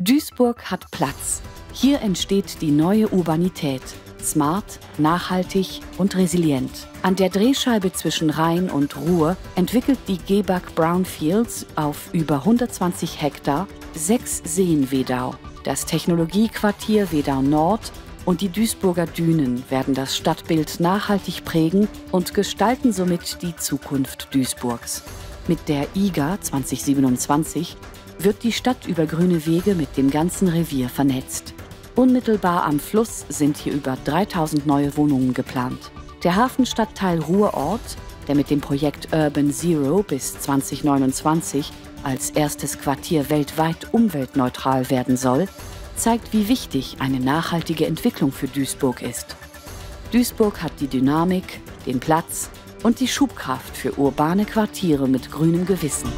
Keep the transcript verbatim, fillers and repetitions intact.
Duisburg hat Platz. Hier entsteht die neue Urbanität. Smart, nachhaltig und resilient. An der Drehscheibe zwischen Rhein und Ruhr entwickelt die Gebag Brownfields auf über hundertzwanzig Hektar sechs Seen Wedau. Das Technologie-Quartier Wedau-Nord und die Duisburger Dünen werden das Stadtbild nachhaltig prägen und gestalten somit die Zukunft Duisburgs. Mit der I G A zweitausendsiebenundzwanzig wird die Stadt über grüne Wege mit dem ganzen Revier vernetzt. Unmittelbar am Fluss sind hier über dreitausend neue Wohnungen geplant. Der Hafenstadtteil Ruhrort, der mit dem Projekt Urban Zero bis zweitausendneunundzwanzig als erstes Quartier weltweit umweltneutral werden soll, zeigt, wie wichtig eine nachhaltige Entwicklung für Duisburg ist. Duisburg hat die Dynamik, den Platz und die Schubkraft für urbane Quartiere mit grünem Gewissen.